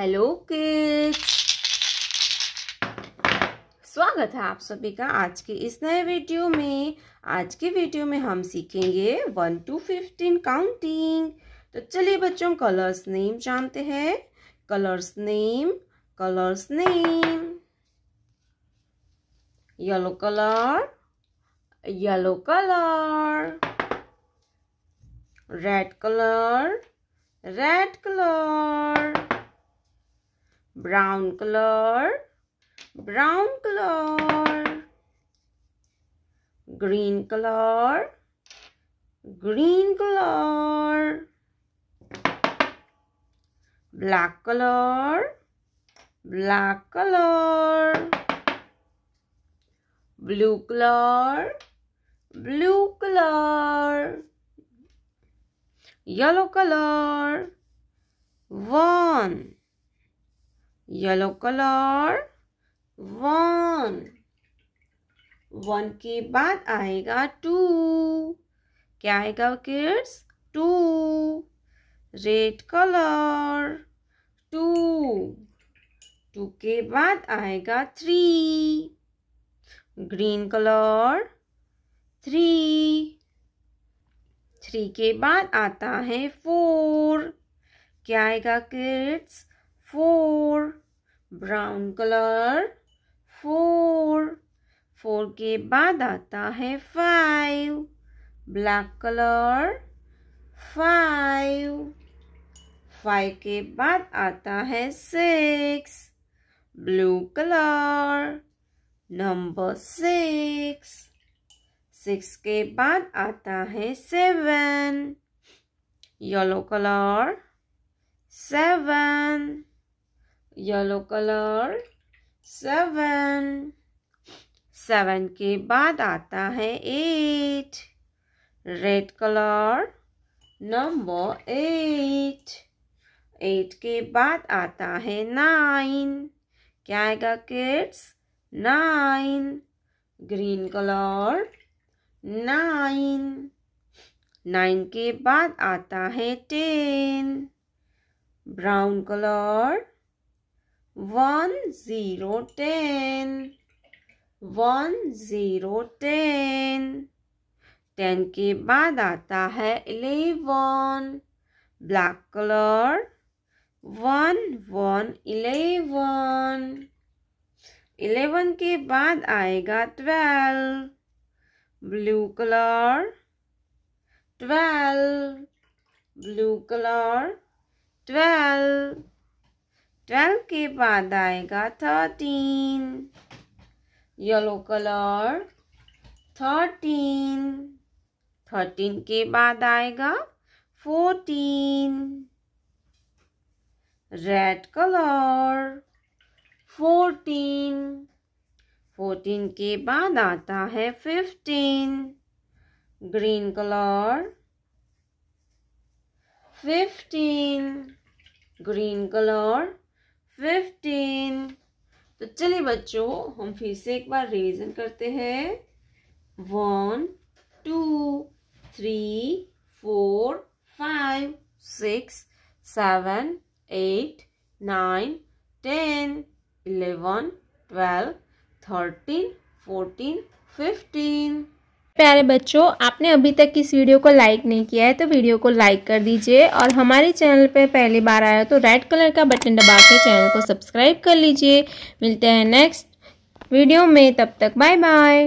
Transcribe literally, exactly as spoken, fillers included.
Hello kids, स्वागत है आप सभी का आज के इस नए वीडियो में। आज के वीडियो में हम सीखेंगे वन टू फिफ्टीन काउंटिंग। तो चलिए बच्चों, कलर्स नेम जानते हैं। Colours name, colours name, yellow colour, yellow colour, red colour, red colour, brown colour, brown colour, green colour, green colour, black colour, black colour, blue colour, blue colour, yellow colour, one, yellow colour, one. One के बाद आएगा two. क्या आएगा kids? Two. Red colour, two. Two के बाद आएगा three. Green colour, three. Three के बाद आता है फोर। क्या आएगा kids? Four. Brown colour, four. Four के बाद आता है five. Black colour, five. Five के बाद आता है six. Blue colour, number six. Six के बाद आता है seven. Yellow colour, seven. Yellow colour, seven. Seven के बाद आता है eight. Red colour, number eight. Eight के बाद आता है नाइन। क्या आएगा kids? Nine. Green colour, nine. Nine के बाद आता है ten. Brown colour, one zero ten. One zero ten. Ten के बाद आता है eleven. Black colour, one one eleven. Eleven के बाद आएगा twelve. Blue colour, twelve. Blue colour, twelve. Twelve के बाद आएगा thirteen. Yellow colour, thirteen. Thirteen के बाद आएगा fourteen. Red colour, fourteen. Fourteen के बाद आता है fifteen. Green colour, fifteen. Green colour, fifteen. तो चलिए बच्चों, हम फिर से एक बार रिवीजन करते हैं। One, two, three, four, five, six, seven, eight, nine, ten, eleven, twelve, thirteen, fourteen, fifteen. प्यारे बच्चों, आपने अभी तक इस वीडियो को लाइक नहीं किया है तो वीडियो को लाइक कर दीजिए, और हमारे चैनल पे पहली बार आया तो रेड कलर का बटन दबा के चैनल को सब्सक्राइब कर लीजिए। मिलते हैं नेक्स्ट वीडियो में, तब तक बाय बाय।